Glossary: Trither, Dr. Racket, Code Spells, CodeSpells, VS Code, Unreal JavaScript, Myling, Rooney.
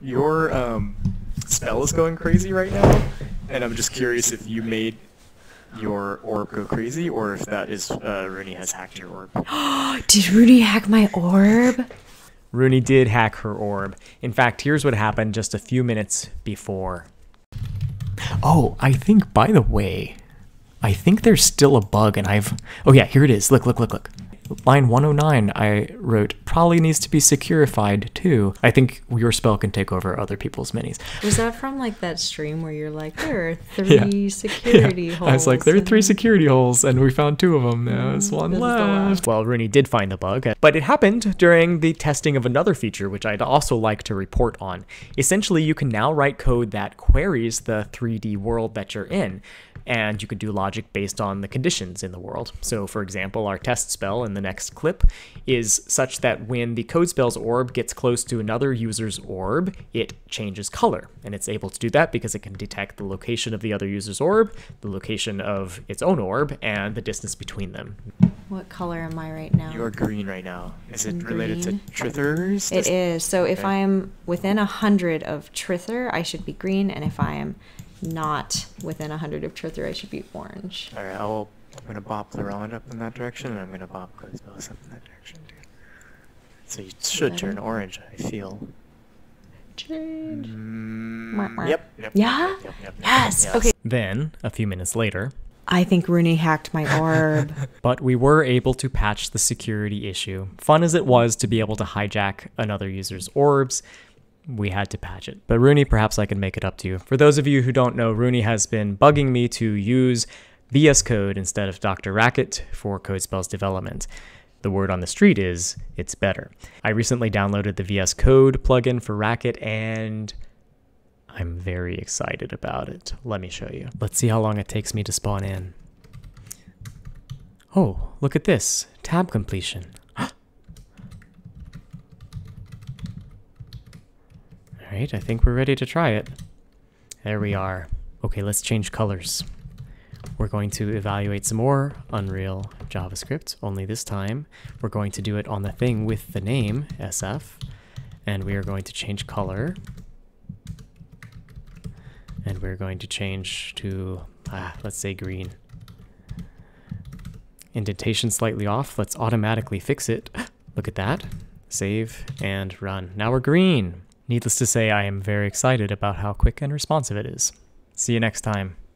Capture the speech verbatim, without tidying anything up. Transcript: Your um, spell is going crazy right now, and I'm just curious if you made your orb go crazy, or if that is uh, Rooney has hacked your orb. Did Rooney hack my orb? Rooney did hack her orb. In fact, here's what happened just a few minutes before. Oh, I think, by the way, I think there's still a bug, and I've... Oh yeah, here it is. Look, look, look, look. Line one oh nine, I wrote, probably needs to be securified too. I think your spell can take over other people's minis. Was that from like that stream where you're like, there are three yeah. security yeah. holes? I was like, there are three security holes, and we found two of them. There's one That's left. Well, Rooney did find the bug, but it happened during the testing of another feature, which I'd also like to report on. Essentially, you can now write code that queries the three D world that you're in, and you could do logic based on the conditions in the world. So for example, our test spell in the next clip is such that when the Code Spells orb gets close to another user's orb, it changes color. And it's able to do that because it can detect the location of the other user's orb, the location of its own orb, and the distance between them. What color am I right now? You're green right now. Is it related to Trithers? It is. So if I'm within a hundred of Trither, I should be green, and if I am not within one hundred of Trither, I should be orange. Alright, I'll, I'm going to bop Laurent up in that direction, and I'm going to bop Codespells up in that direction, too. So you should then turn orange, I feel. Change. Mm, yep, yep. Yeah? Yep, yep, yep, yes. yes! Okay. Then, a few minutes later... I think Rooney hacked my orb. But we were able to patch the security issue. Fun as it was to be able to hijack another user's orbs, we had to patch it. But Rooney, perhaps I can make it up to you. For those of you who don't know, Rooney has been bugging me to use V S Code instead of Doctor Racket for Code Spells development. The word on the street is, it's better. I recently downloaded the V S Code plugin for Racket, and I'm very excited about it. Let me show you. Let's see how long it takes me to spawn in. Oh, look at this. Tab completion. Alright, I think we're ready to try it. There we are. Okay, let's change colors. We're going to evaluate some more Unreal JavaScript, only this time we're going to do it on the thing with the name S F, and we are going to change color, and we're going to change to, ah, let's say green. Indentation slightly off, let's automatically fix it. Look at that. Save and run. Now we're green! Needless to say, I am very excited about how quick and responsive it is. See you next time.